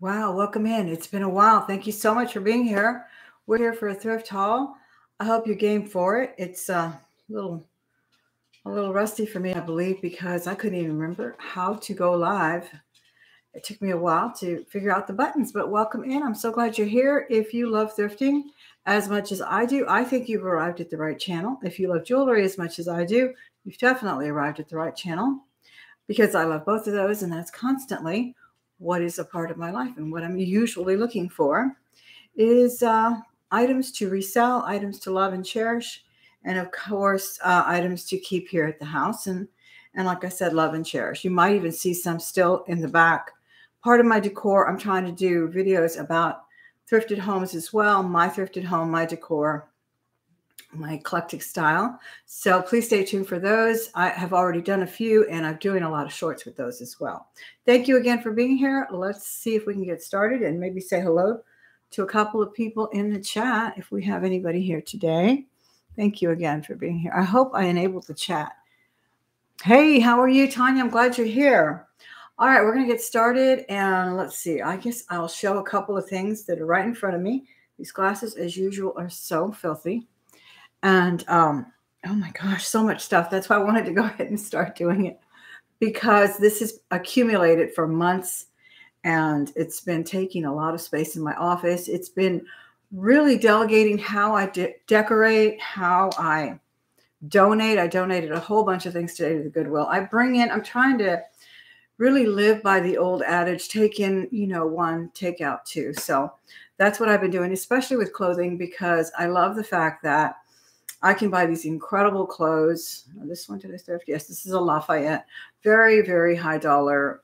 Wow, welcome in. It's been a while. Thank you so much for being here. We're here for a thrift haul. I hope you game for it. It's a little rusty for me, I believe, because I couldn't even remember how to go live. It took me a while to figure out the buttons, but welcome in. I'm so glad you're here. If you love thrifting as much as I do, I think you've arrived at the right channel. If you love jewelry as much as I do, you've definitely arrived at the right channel, because I love both of those, and that's constantly what is a part of my life. And what I'm usually looking for is items to resell, items to love and cherish, and of course, items to keep here at the house. And like I said, love and cherish. You might even see some still in the back. Part of my decor, I'm trying to do videos about thrifted homes as well. My thrifted home, my decor, my eclectic style. So please stay tuned for those. I have already done a few, and I'm doing a lot of shorts with those as well. Thank you again for being here. Let's see if we can get started and maybe say hello to a couple of people in the chat if we have anybody here today. Thank you again for being here. I hope I enabled the chat. Hey, how are you, Tanya? I'm glad you're here. All right, we're going to get started, and let's see. I guess I'll show a couple of things that are right in front of me. These glasses, as usual, are so filthy. And, oh, my gosh, so much stuff. That's why I wanted to go ahead and start doing it, because this has accumulated for months, and it's been taking a lot of space in my office. It's been really delegating how I decorate, how I donate. I donated a whole bunch of things today to the Goodwill. I'm trying to really live by the old adage, take in, you know, one, take out two. So that's what I've been doing, especially with clothing, because I love the fact that I can buy these incredible clothes. This one, did I thrift? Yes, this is a Lafayette. Very, very high dollar,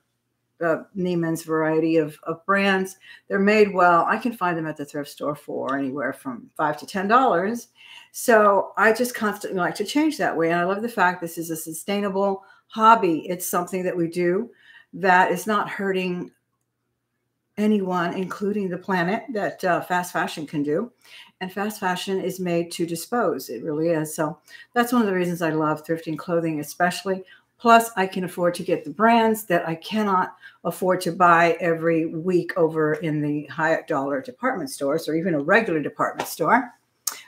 Neiman's variety of brands. They're made well. I can find them at the thrift store for anywhere from $5 to $10. So I just constantly like to change that way. And I love the fact this is a sustainable hobby. It's something that we do that is not hurting anyone, including the planet, that fast fashion can do. And fast fashion is made to dispose. It really is. So that's one of the reasons I love thrifting clothing, especially. Plus, I can afford to get the brands that I cannot afford to buy every week over in the high dollar department stores or even a regular department store.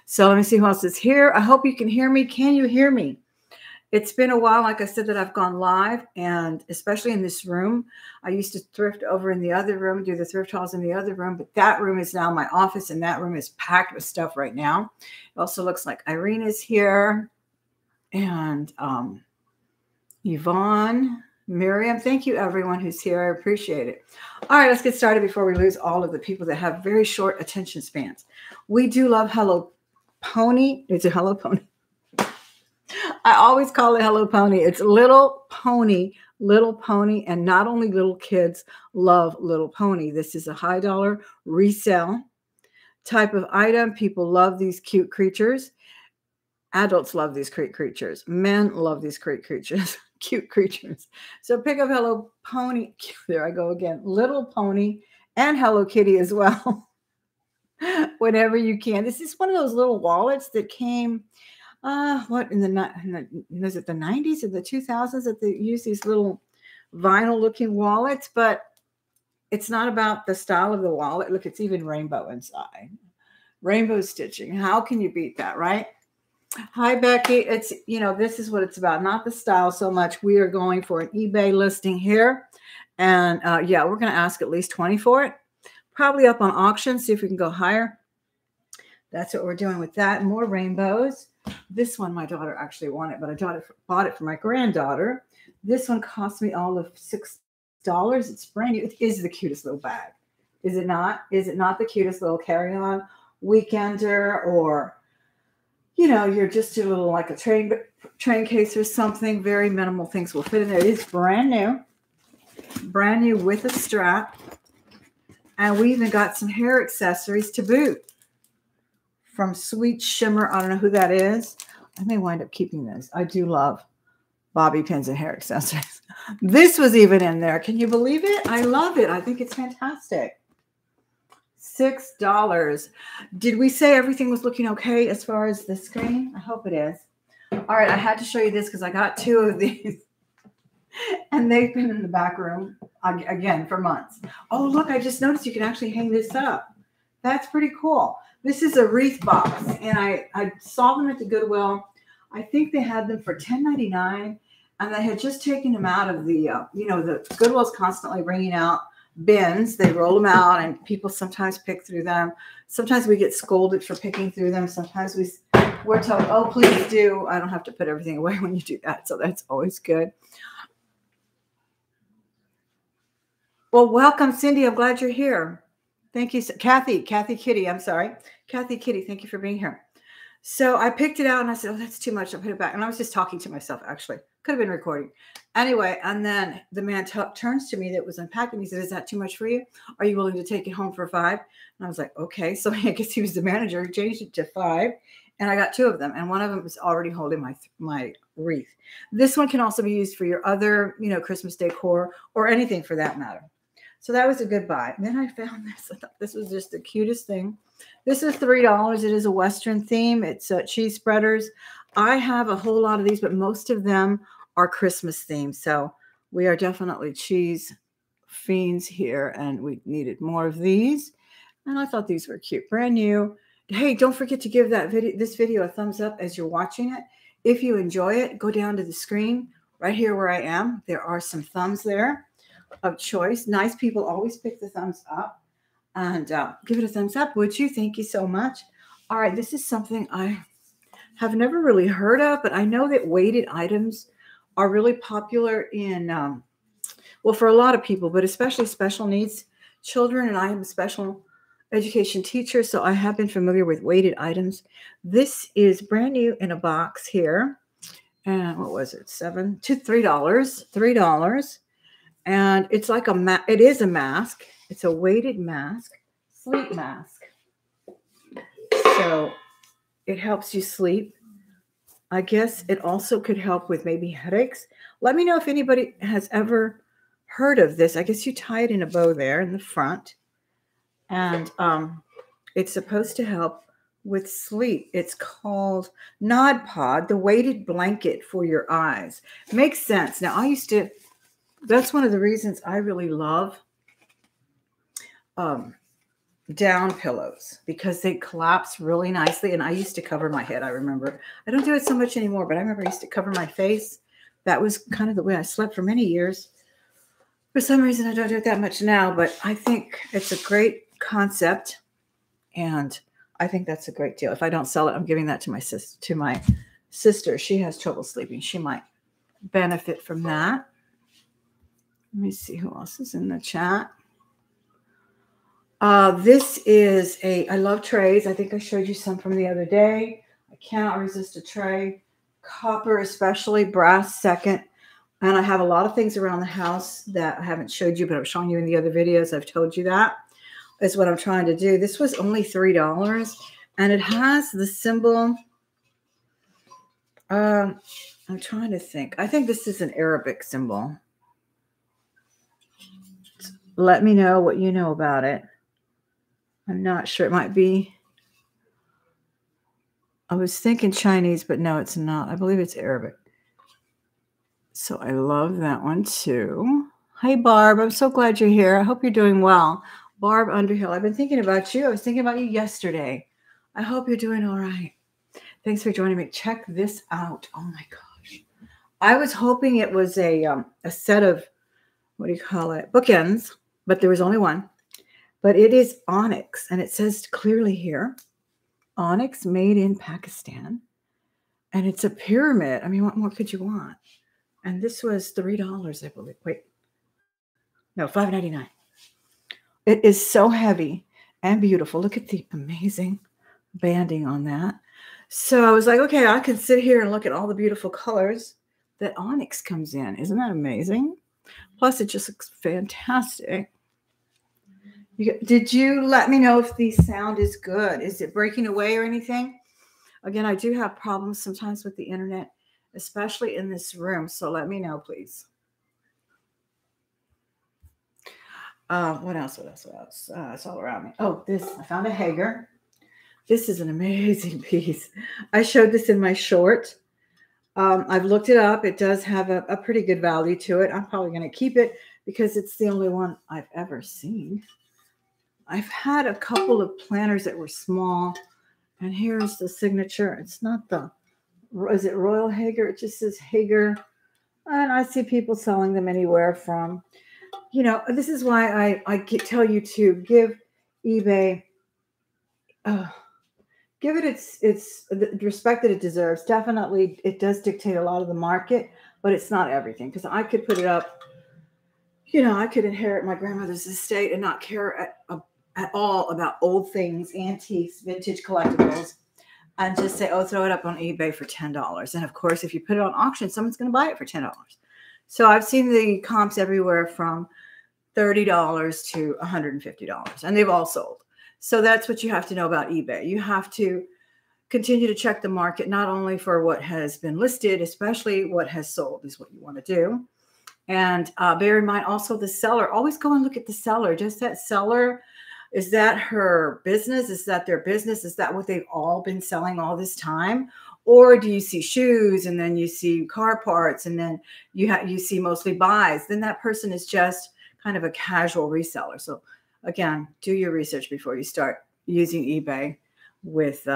So let me see who else is here. I hope you can hear me. Can you hear me? It's been a while, like I said, that I've gone live, and especially in this room. I used to thrift over in the other room, do the thrift hauls in the other room, but that room is now my office, and that room is packed with stuff right now. It also looks like Irene is here, and Yvonne, Miriam, thank you everyone who's here. I appreciate it. All right, let's get started before we lose all of the people that have very short attention spans. We do love Hello Pony. It's a Hello Pony. I always call it Hello Pony. It's Little Pony, and not only little kids love Little Pony. This is a high dollar resale type of item. People love these cute creatures. Adults love these cute creatures. Men love these cute creatures. Cute creatures. So pick up Hello Pony. There I go again. Little Pony and Hello Kitty as well. Whenever you can. This is one of those little wallets that came, was it the 90s or the 2000s that they used these little vinyl looking wallets? But it's not about the style of the wallet. Look, it's even rainbow inside. Rainbow stitching. How can you beat that, right? Hi, Becky. It's, you know, this is what it's about. Not the style so much. We are going for an eBay listing here. And yeah, we're going to ask at least 20 for it. Probably up on auction. See if we can go higher. That's what we're doing with that. More rainbows. This one, my daughter actually wanted, but I bought it for my granddaughter. This one cost me all of $6. It's brand new. It is the cutest little bag. Is it not? Is it not the cutest little carry-on weekender, or, you know, you're just a little like a train case or something. Very minimal things will fit in there. It is brand new with a strap. And we even got some hair accessories to boot from Sweet Shimmer. I don't know who that is. I may wind up keeping this. I do love bobby pins and hair accessories. This was even in there. Can you believe it? I love it. I think it's fantastic. $6. Did we say everything was looking okay as far as the screen? I hope it is. All right, I had to show you this because I got two of these. And they've been in the back room, again, for months. Oh, look, I just noticed you can actually hang this up. That's pretty cool. This is a wreath box, and I saw them at the Goodwill. I think they had them for $10.99, and they had just taken them out of the, you know, the Goodwill's constantly bringing out bins. They roll them out, and people sometimes pick through them. Sometimes we get scolded for picking through them. Sometimes we're told, oh, please do. I don't have to put everything away when you do that, so that's always good. Well, welcome, Cindy. I'm glad you're here. Thank you. Kathy Kitty, I'm sorry. Kathy Kitty, thank you for being here. So I picked it out and I said, oh, that's too much. I'll put it back. And I was just talking to myself, actually. Could have been recording. Anyway, and then the man turns to me that was unpacking. He said, is that too much for you? Are you willing to take it home for $5? And I was like, okay. So I guess he was the manager. He changed it to $5. And I got two of them. And one of them was already holding my wreath. This one can also be used for your other, you know, Christmas decor or anything for that matter. So that was a good buy. And then I found this. I thought this was just the cutest thing. This is $3. It is a Western theme. It's cheese spreaders. I have a whole lot of these, but most of them are Christmas themed. So we are definitely cheese fiends here, and we needed more of these. And I thought these were cute. Brand new. Hey, don't forget to give that this video a thumbs up as you're watching it. If you enjoy it, go down to the screen right here where I am. There are some thumbs there of choice. Nice people always pick the thumbs up, and give it a thumbs up, would you? Thank you so much. All right, this is something I have never really heard of, but I know that weighted items are really popular in, well, for a lot of people, but especially special needs children, and I am a special education teacher, so I have been familiar with weighted items. This is brand new in a box here, and what was it, $3. And it's like it is a mask. It's a weighted mask, sleep mask. So it helps you sleep. I guess it also could help with maybe headaches. Let me know if anybody has ever heard of this. I guess you tie it in a bow there in the front. And it's supposed to help with sleep. It's called Nod Pod, the weighted blanket for your eyes. Makes sense. Now, I used to... That's one of the reasons I really love down pillows, because they collapse really nicely. And I used to cover my head, I remember. I don't do it so much anymore, but I remember I used to cover my face. That was kind of the way I slept for many years. For some reason, I don't do it that much now, but I think it's a great concept. And I think that's a great deal. If I don't sell it, I'm giving that to my sister. She has trouble sleeping. She might benefit from that. Let me see who else is in the chat. This is I love trays. I think I showed you some from the other day. I cannot resist a tray. Copper especially, brass second. And I have a lot of things around the house that I haven't showed you, but I'm showing you in the other videos. I've told you that is what I'm trying to do. This was only $3. And it has the symbol. I'm trying to think. I think this is an Arabic symbol. Let me know what you know about it. I'm not sure. It might be. I was thinking Chinese, but no, it's not. I believe it's Arabic. So I love that one too. Hi, Barb. I'm so glad you're here. I hope you're doing well. Barb Underhill, I've been thinking about you. I was thinking about you yesterday. I hope you're doing all right. Thanks for joining me. Check this out. Oh, my gosh. I was hoping it was a set of, what do you call it, bookends. But there was only one, but it is onyx. And it says clearly here, onyx made in Pakistan. And it's a pyramid. I mean, what more could you want? And this was $3, I believe. Wait, no, $5.99. It is so heavy and beautiful. Look at the amazing banding on that. So I was like, okay, I can sit here and look at all the beautiful colors that onyx comes in. Isn't that amazing? Plus, it just looks fantastic. Did you let me know if the sound is good? Is it breaking away or anything? Again, I do have problems sometimes with the internet, especially in this room. So let me know, please. What else? It's all around me. Oh, this. I found a Hager. This is an amazing piece. I showed this in my short. I've looked it up. It does have a pretty good value to it. I'm probably going to keep it because it's the only one I've ever seen. I've had a couple of planters that were small. And here's the signature. It's not the, is it Royal Hager? It just says Hager. And I see people selling them anywhere from, you know, this is why I tell you to give eBay, give it its the respect that it deserves. Definitely, it does dictate a lot of the market, but it's not everything. Because I could put it up, you know, I could inherit my grandmother's estate and not care at all about old things, antiques, vintage collectibles, and just say, oh, throw it up on eBay for $10. And, of course, if you put it on auction, someone's going to buy it for $10. So I've seen the comps everywhere from $30 to $150, and they've all sold. So that's what you have to know about eBay. You have to continue to check the market, not only for what has been listed, especially what has sold is what you want to do. And bear in mind also the seller. Always go and look at the seller. Just that seller, is that her business? Is that their business? Is that what they've all been selling all this time? Or do you see shoes and then you see car parts and then you see mostly buys? Then that person is just kind of a casual reseller. So again, do your research before you start using eBay with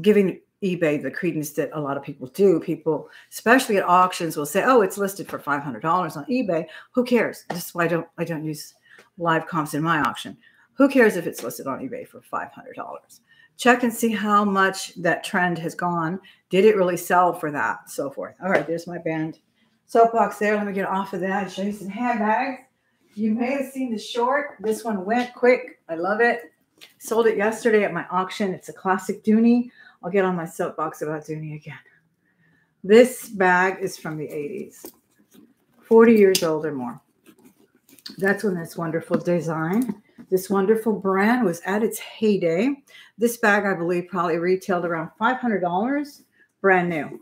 giving eBay the credence that a lot of people do. People, especially at auctions, will say, oh, it's listed for $500 on eBay. Who cares? This is why I don't use live comps in my auction. Who cares if it's listed on eBay for $500? Check and see how much that trend has gone. Did it really sell for that? So forth. All right, there's my band soapbox there. Let me get off of that and show you some handbags. You may have seen the short. This one went quick. I love it. Sold it yesterday at my auction. It's a classic Dooney. I'll get on my soapbox about Dooney again. This bag is from the 80s, 40 years old or more. That's when this wonderful design, this wonderful brand was at its heyday. This bag, I believe, probably retailed around $500, brand new.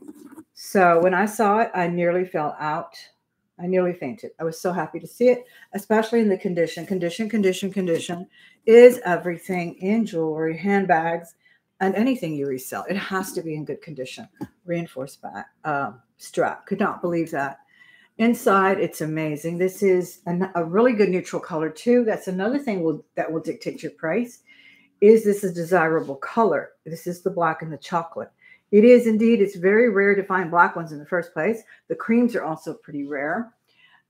So when I saw it, I nearly fell out. I nearly fainted. I was so happy to see it, especially in the condition. Condition is everything in jewelry, handbags, and anything you resell. It has to be in good condition. Reinforced back, strap. Could not believe that. Inside, it's amazing. This is a really good neutral color, too. That's another thing that will dictate your price. Is this a desirable color? This is the black and the chocolate. It is indeed. It's very rare to find black ones in the first place. The creams are also pretty rare.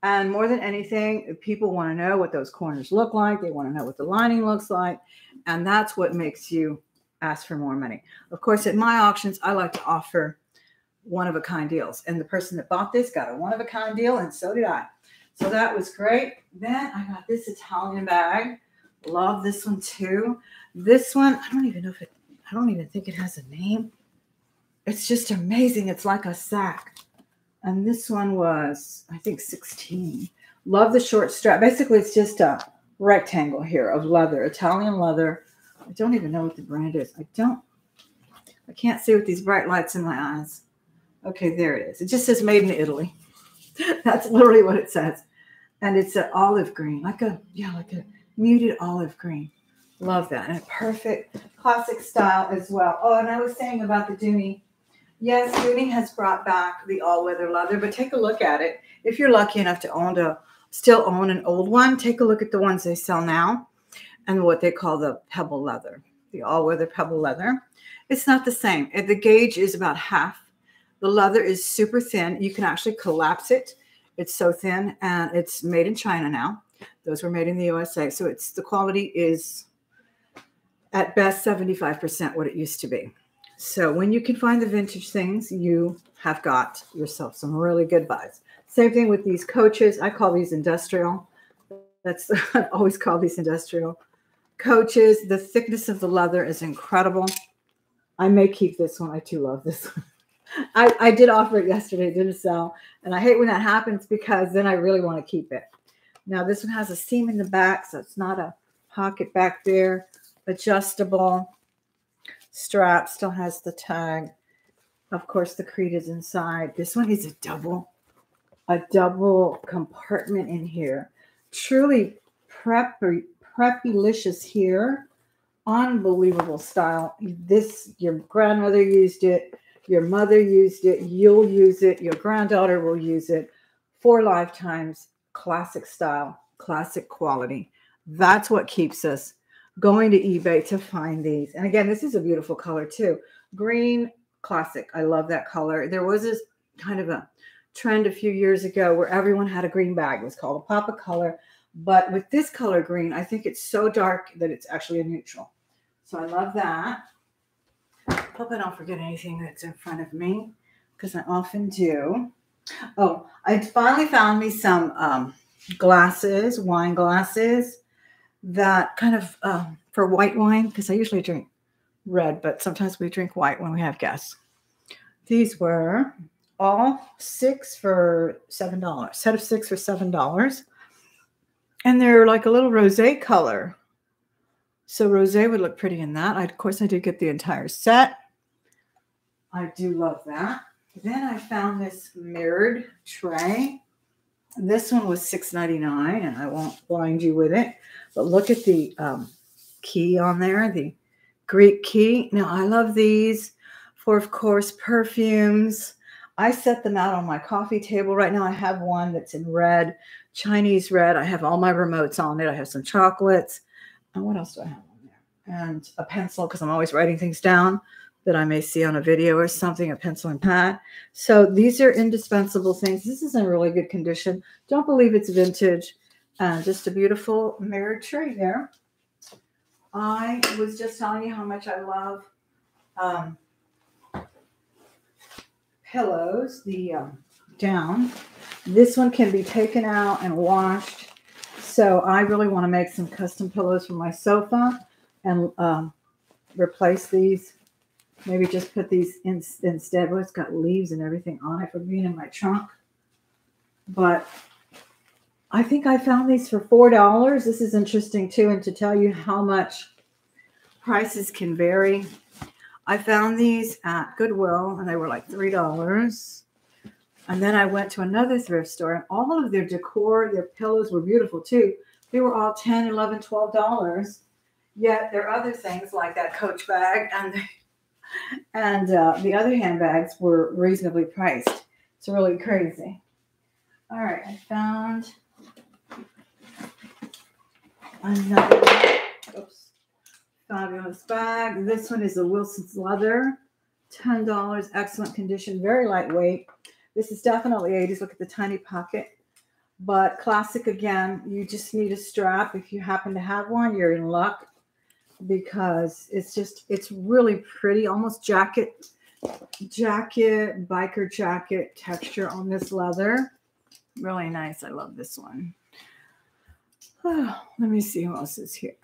And more than anything, people want to know what those corners look like. They want to know what the lining looks like. And that's what makes you ask for more money. Of course, at my auctions, I like to offer one-of-a-kind deals. And the person that bought this got a one-of-a-kind deal, and so did I. So that was great. Then I got this Italian bag. Love this one, too. This one, I don't even think it has a name. It's just amazing. It's like a sack. And this one was, I think, 16. Love the short strap. Basically, it's just a rectangle here of leather, Italian leather. I don't even know what the brand is. I can't see with these bright lights in my eyes. Okay, there it is. It just says made in Italy. That's literally what it says. And it's an olive green, like a muted olive green. Love that. And a perfect classic style as well. Oh, and I was saying about the Dooney. Yes, Dooney has brought back the all-weather leather, but take a look at it. If you're lucky enough to still own an old one, take a look at the ones they sell now and what they call the pebble leather, the all-weather pebble leather. It's not the same. The gauge is about half. The leather is super thin. You can actually collapse it. It's so thin, and it's made in China now. Those were made in the USA, so the quality is at best 75% what it used to be. So when you can find the vintage things, you have got yourself some really good buys. Same thing with these coaches. I call these industrial. I've always called these industrial coaches. The thickness of the leather is incredible. I may keep this one. I too love this one. I did offer it yesterday. It didn't sell. And I hate when that happens because then I really want to keep it. Now this one has a seam in the back, so it's not a pocket back there. Adjustable strap, still has the tag. Of course, the creed is inside. This one is a double compartment in here. Truly preppy-licious here. Unbelievable style. Your grandmother used it. Your mother used it. You'll use it. Your granddaughter will use it. 4 lifetimes, classic style, classic quality. That's what keeps us going to eBay to find these. And again, this is a beautiful color too. Green, classic. I love that color. There was this kind of a trend a few years ago where everyone had a green bag. It was called a pop of color. But with this color green, I think it's so dark that it's actually a neutral. So I love that. Hope I don't forget anything that's in front of me, because I often do. Oh, I finally found me some glasses, wine glasses, that kind of for white wine, because I usually drink red, but sometimes we drink white when we have guests. These were all 6 for $7, set of 6 for $7. And they're like a little rosé color. So rosé would look pretty in that. Of course, I did get the entire set. I do love that. Then I found this mirrored tray. This one was $6.99, and I won't blind you with it. But look at the key on there, the Greek key. Now, I love these for, of course, perfumes. I set them out on my coffee table. Right now I have one that's in red, Chinese red. I have all my remotes on it. I have some chocolates. And what else do I have on there? And a pencil, because I'm always writing things down that I may see on a video or something, a pencil and pad. So these are indispensable things. This is in really good condition. Don't believe it's vintage. Just a beautiful mirror tray there. I was just telling you how much I love pillows, the down. This one can be taken out and washed. So I really want to make some custom pillows for my sofa and replace these. Maybe just put these in instead. Well, it's got leaves and everything on it for being in my trunk. But I think I found these for $4. This is interesting too, and to tell you how much prices can vary. I found these at Goodwill, and they were like $3. And then I went to another thrift store, and all of their decor, their pillows were beautiful too. They were all $10, $11, $12. Yet there are other things like that Coach bag and the other handbags were reasonably priced. It's really crazy. All right, I found another fabulous bag. This one is a Wilson's leather, $10, excellent condition, very lightweight. This is definitely 80s. Look at the tiny pocket, but classic again. You just need a strap. If you happen to have one, you're in luck, because it's just, it's really pretty, almost jacket, biker jacket texture on this leather. Really nice. I love this one. Oh, let me see who else is here.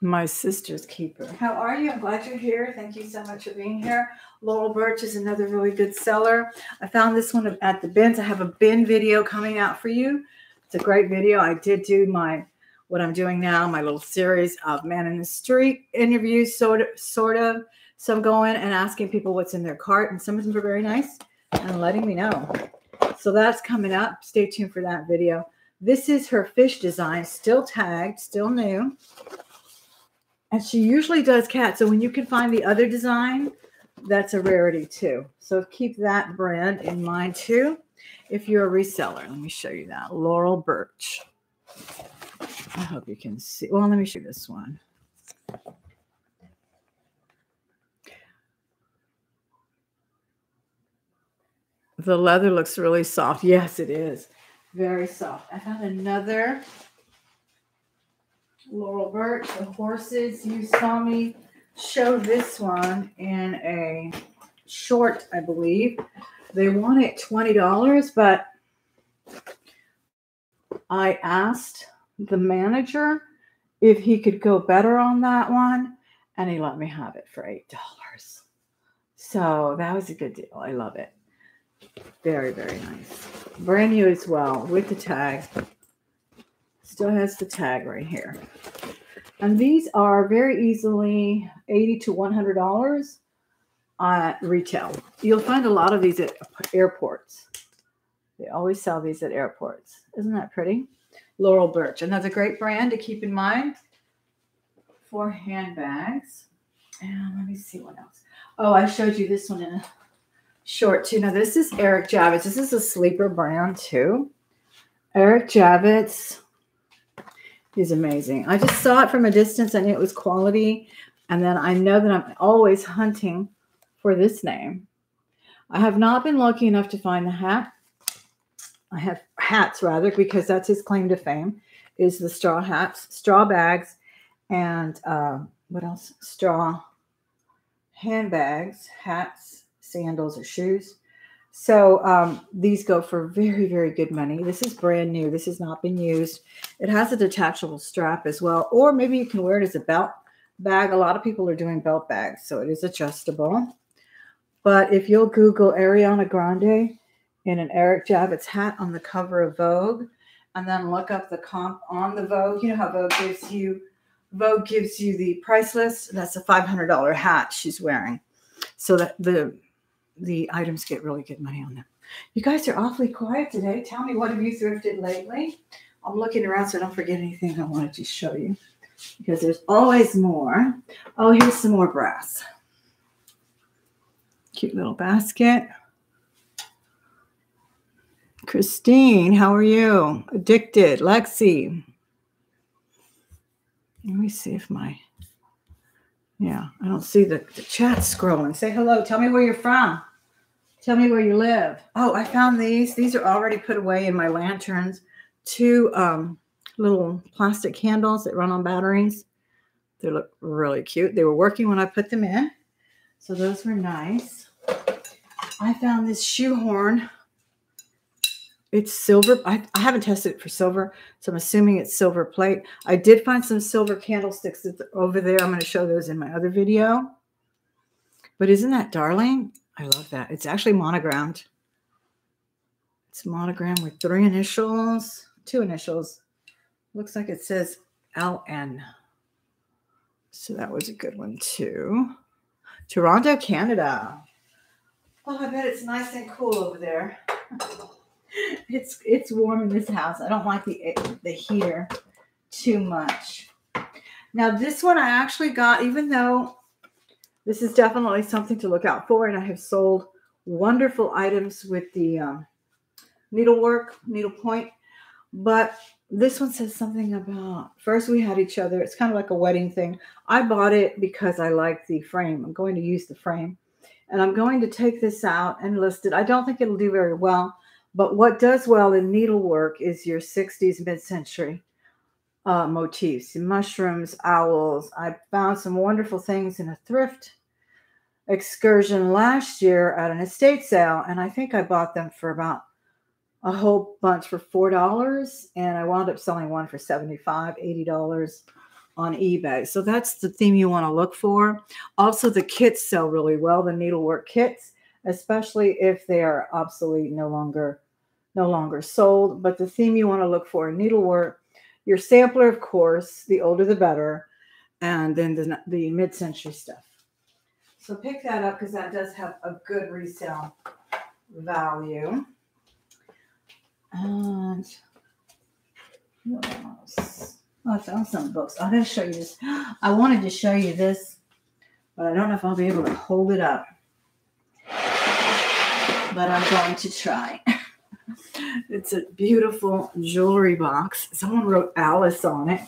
My sister's keeper. How are you? I'm glad you're here. Thank you so much for being here. Laurel Burch is another really good seller. I found this one at the bins. I have a bin video coming out for you. It's a great video. I did do my, what I'm doing now, my little series of Man in the Street interviews, sort of. So I'm going and asking people what's in their cart, and some of them are very nice and letting me know. So that's coming up. Stay tuned for that video. This is her fish design, still tagged, still new. And she usually does cats. So when you can find the other design, that's a rarity too. So keep that brand in mind too. If you're a reseller, let me show you that. Laurel Burch. I hope you can see. Well, let me show you this one. The leather looks really soft. Yes, it is. Very soft. I found another Laurel Burch, the horses. You saw me show this one in a short, I believe. They want it $20, but I asked the manager if he could go better on that one, and he let me have it for $8. So that was a good deal. I love it. Very, very nice. Brand new as well with the tag. Still has the tag right here. And these are very easily $80 to $100 at retail. You'll find a lot of these at airports. They always sell these at airports. Isn't that pretty? Laurel Burch. Another great brand to keep in mind for handbags. And let me see what else. Oh, I showed you this one in a short too. Now, this is Eric Javits. This is a sleeper brand too. Eric Javits. He's amazing. I just saw it from a distance and it was quality. And then I know that I'm always hunting for this name. I have not been lucky enough to find the hat. I have hats rather, because that's his claim to fame, is the straw hats, straw bags, and what else? Straw handbags, hats, sandals, or shoes. So these go for very, very good money. This is brand new. This has not been used. It has a detachable strap as well, or maybe you can wear it as a belt bag. A lot of people are doing belt bags, so it is adjustable. But if you'll Google Ariana Grande in an Eric Javits hat on the cover of Vogue, and then look up the comp on the Vogue. You know how Vogue gives you the price list. That's a $500 hat she's wearing. So that the items get really good money on them. You guys are awfully quiet today. Tell me, what have you thrifted lately? I'm looking around so I don't forget anything I wanted to show you, because there's always more. Oh, here's some more brass. Cute little basket. Christine, how are you? Addicted. Lexi. Let me see if my... Yeah, I don't see the chat scrolling. Say hello. Tell me where you're from. Tell me where you live. Oh, I found these. These are already put away in my lanterns. Two little plastic candles that run on batteries. They look really cute. They were working when I put them in. So those were nice. I found this shoehorn. It's silver. I haven't tested it for silver, so I'm assuming it's silver plate. I did find some silver candlesticks over there. I'm going to show those in my other video. But isn't that darling? I love that. It's actually monogrammed. It's monogrammed with three initials, two initials. Looks like it says LN. So that was a good one too. Toronto, Canada. Oh, I bet it's nice and cool over there. It's warm in this house. I don't like the heater too much. Now, this one I actually got, even though this is definitely something to look out for, and I have sold wonderful items with the needlepoint. But this one says something about, first we had each other. It's kind of like a wedding thing. I bought it because I like the frame. I'm going to use the frame. And I'm going to take this out and list it. I don't think it'll do very well. But what does well in needlework is your 60s mid-century motifs, mushrooms, owls. I found some wonderful things in a thrift excursion last year at an estate sale, and I think I bought them for about a whole bunch for $4, and I wound up selling one for $75, $80 on eBay. So that's the theme you want to look for. Also, the kits sell really well, the needlework kits, especially if they are obsolete, no longer sold. But the theme you want to look for in needlework, your sampler, of course, the older the better, and then the mid-century stuff. So pick that up, because that does have a good resale value. And what else? Oh, I found some books. I'm going to show you this. I wanted to show you this, but I don't know if I'll be able to hold it up. But I'm going to try. It's a beautiful jewelry box. Someone wrote Alice on it.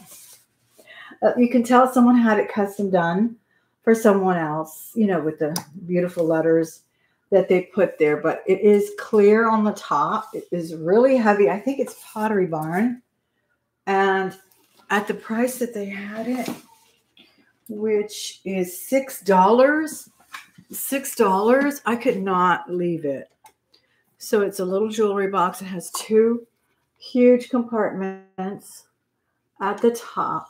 You can tell someone had it custom done for someone else, you know, with the beautiful letters that they put there. But it is clear on the top. It is really heavy. I think it's Pottery Barn. And at the price that they had it, which is $6, I could not leave it. So it's a little jewelry box. It has two huge compartments at the top.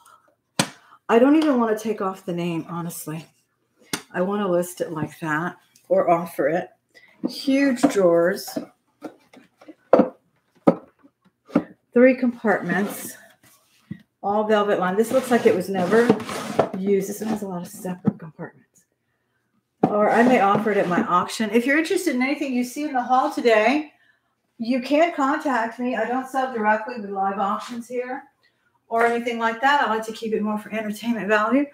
I don't even want to take off the name, honestly. I want to list it like that or offer it. Huge drawers, three compartments, all velvet lined. This looks like it was never used. This one has a lot of separate compartments. Or I may offer it at my auction. If you're interested in anything you see in the haul today, you can contact me. I don't sell directly with live auctions here or anything like that. I like to keep it more for entertainment value.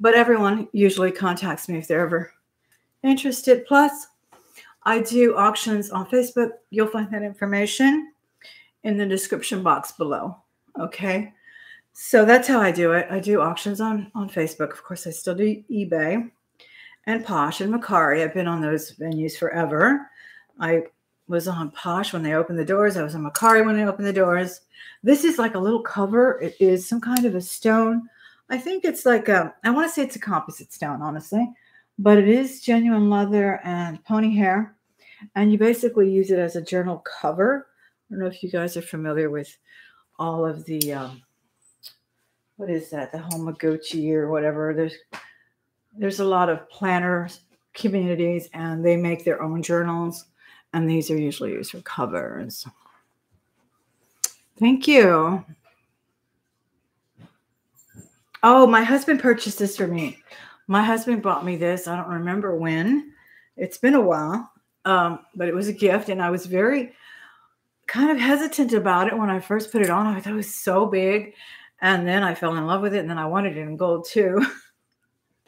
But everyone usually contacts me if they're ever interested. Plus, I do auctions on Facebook. You'll find that information in the description box below. Okay. So that's how I do it. I do auctions on Facebook. Of course, I still do eBay and Posh and Mercari. I've been on those venues forever. I was on Posh when they opened the doors. I was on Mercari when they opened the doors. This is like a little cover. It is some kind of a stone. I think it's like a, I want to say it's a composite stone, honestly. But it is genuine leather and pony hair. And you basically use it as a journal cover. I don't know if you guys are familiar with all of the, what is that? The Hobonichi or whatever. There's a lot of planner communities and they make their own journals. And these are usually used for covers. Thank you. Oh, my husband purchased this for me. My husband bought me this. I don't remember when. It's been a while, but it was a gift. And I was very kind of hesitant about it when I first put it on. I thought it was so big. And then I fell in love with it. And then I wanted it in gold, too.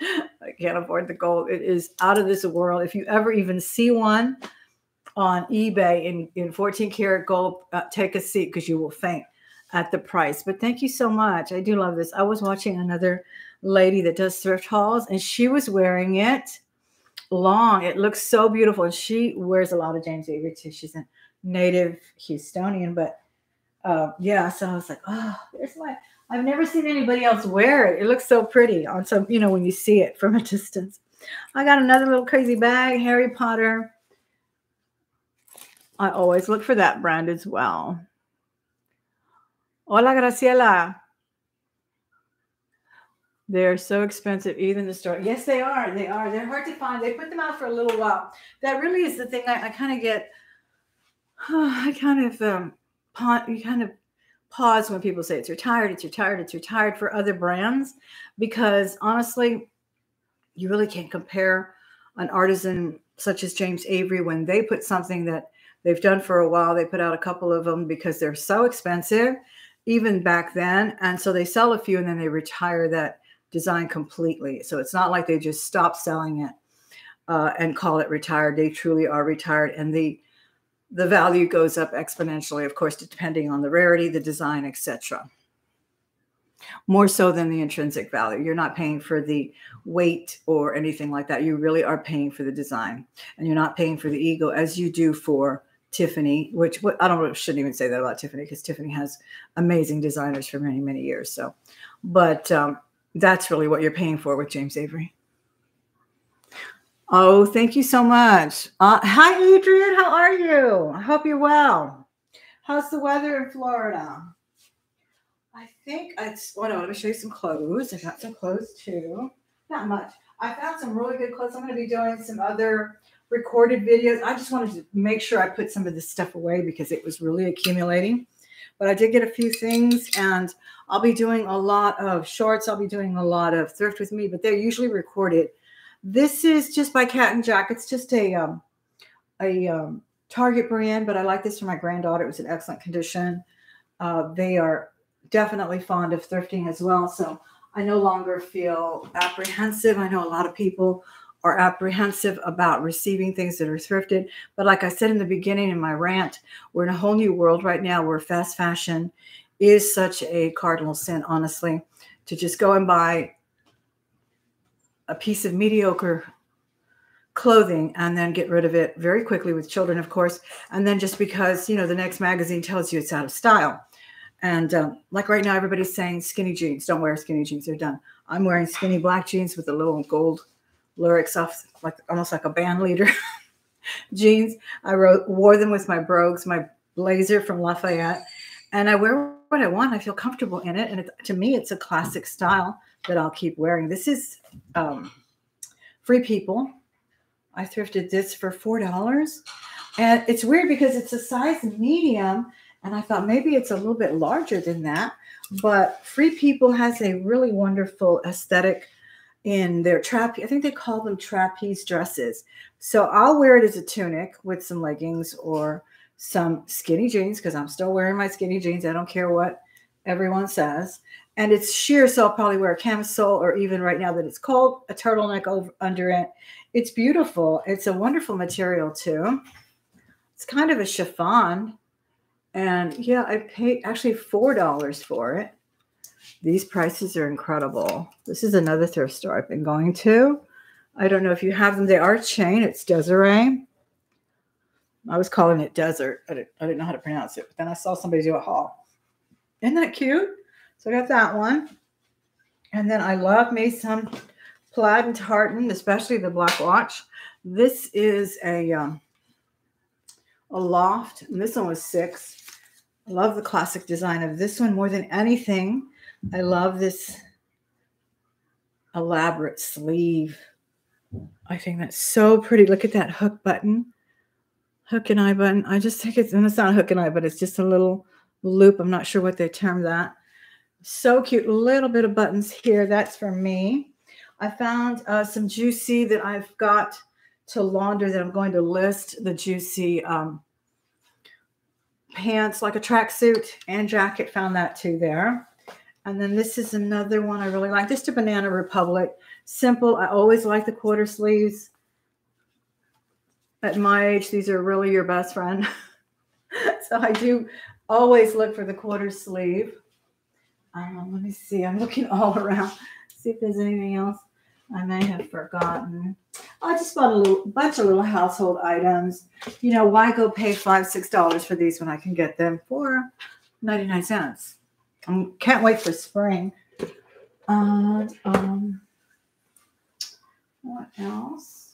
I can't afford the gold. It is out of this world. If you ever even see one on eBay in 14 karat gold, take a seat because you will faint at the price. But thank you so much. I do love this. I was watching another lady that does thrift hauls and she was wearing it long. It looks so beautiful. And she wears a lot of James Avery too. She's a native Houstonian, but yeah. So I was like, oh, there's my, I've never seen anybody else wear it. It looks so pretty on some, you know, when you see it from a distance. I got another little crazy bag, Harry Potter. I always look for that brand as well. Hola, Graciela. They're so expensive, even in the store. Yes, they are. They are. They're hard to find. They put them out for a little while. That really is the thing I kind of get. You kind of pause when people say it's retired, it's retired, it's retired for other brands, because honestly, you really can't compare an artisan such as James Avery when they put something that they've done for a while. They put out a couple of them because they're so expensive, even back then. And so they sell a few and then they retire that design completely. So it's not like they just stop selling it and call it retired. They truly are retired. And the value goes up exponentially, of course, depending on the rarity, the design, etc. More so than the intrinsic value. You're not paying for the weight or anything like that. You really are paying for the design. And you're not paying for the ego as you do for Tiffany, which I don't know, shouldn't even say that about Tiffany because Tiffany has amazing designers for many, many years. So, but that's really what you're paying for with James Avery. Oh, thank you so much. Hi, Adrian. How are you? I hope you're well. How's the weather in Florida? I think it's, well, no, let me show you some clothes. I got some clothes too. Not much. I found some really good clothes. I'm going to be doing some other recorded videos. I just wanted to make sure I put some of this stuff away because it was really accumulating. But I did get a few things and I'll be doing a lot of shorts. I'll be doing a lot of Thrift With Me, but they're usually recorded. This is just by Cat and Jack. It's just a Target brand, but I like this for my granddaughter. It was in excellent condition. They are definitely fond of thrifting as well. So I no longer feel apprehensive. I know a lot of people are apprehensive about receiving things that are thrifted. But like I said in the beginning in my rant, we're in a whole new world right now where fast fashion is such a cardinal sin, honestly, to just go and buy a piece of mediocre clothing and then get rid of it very quickly with children, of course. And then just because, you know, the next magazine tells you it's out of style. And like right now, everybody's saying skinny jeans. Don't wear skinny jeans. They're done. I'm wearing skinny black jeans with a little gold lyrics off, like almost like a band leader jeans. I wore them with my brogues, my blazer from Lafayette. And I wear what I want. I feel comfortable in it. And to me, it's a classic style that I'll keep wearing. This is Free People. I thrifted this for $4. And it's weird because it's a size medium. And I thought maybe it's a little bit larger than that. But Free People has a really wonderful aesthetic in their trapeze. I think they call them trapeze dresses. So I'll wear it as a tunic with some leggings or some skinny jeans because I'm still wearing my skinny jeans. I don't care what everyone says. And it's sheer, so I'll probably wear a camisole, or even right now that it's cold, a turtleneck over, under it. It's beautiful. It's a wonderful material too. It's kind of a chiffon. And yeah, I paid actually $4 for it. These prices are incredible. This is another thrift store I've been going to. I don't know if you have them. They are chain. It's Desiree. I was calling it desert. I didn't know how to pronounce it. But then I saw somebody do a haul. Isn't that cute? So I got that one. And then I love me some plaid and tartan, especially the black watch. This is a loft. And this one was $6. I love the classic design of this one more than anything. I love this elaborate sleeve. I think that's so pretty. Look at that hook button. Hook and eye button. I just think it's, and it's not a hook and eye, but it's just a little loop. I'm not sure what they term that. So cute. Little bit of buttons here. That's for me. I found some Juicy that I've got to launder that I'm going to list. The Juicy pants, like a tracksuit and jacket. Found that too there. And then this is another one I really like. Just a Banana Republic. Simple. I always like the quarter sleeves. At my age, these are really your best friend. So I do always look for the quarter sleeve. Let me see. I'm looking all around. See if there's anything else I may have forgotten. I just bought a bunch of little household items. You know, why go pay $5, $6 for these when I can get them for 99 cents? I can't wait for spring. What else?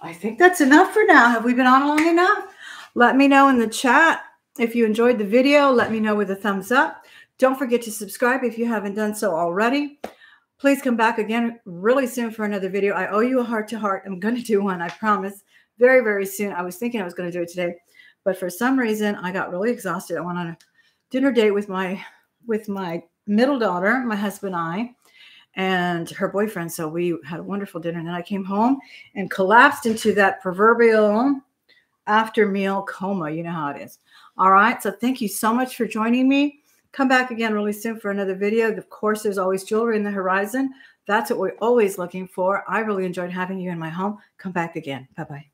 I think that's enough for now. Have we been on long enough? Let me know in the chat if you enjoyed the video. Let me know with a thumbs up. Don't forget to subscribe if you haven't done so already. Please come back again really soon for another video. I owe you a heart-to-heart. I'm going to do one, I promise, very, very soon. I was thinking I was going to do it today, but for some reason, I got really exhausted. I went on a dinner date with my middle daughter, my husband and I, and her boyfriend. So we had a wonderful dinner. And then I came home and collapsed into that proverbial after meal coma. You know how it is. All right. So thank you so much for joining me. Come back again really soon for another video. Of course, there's always jewelry in the horizon. That's what we're always looking for. I really enjoyed having you in my home. Come back again. Bye-bye.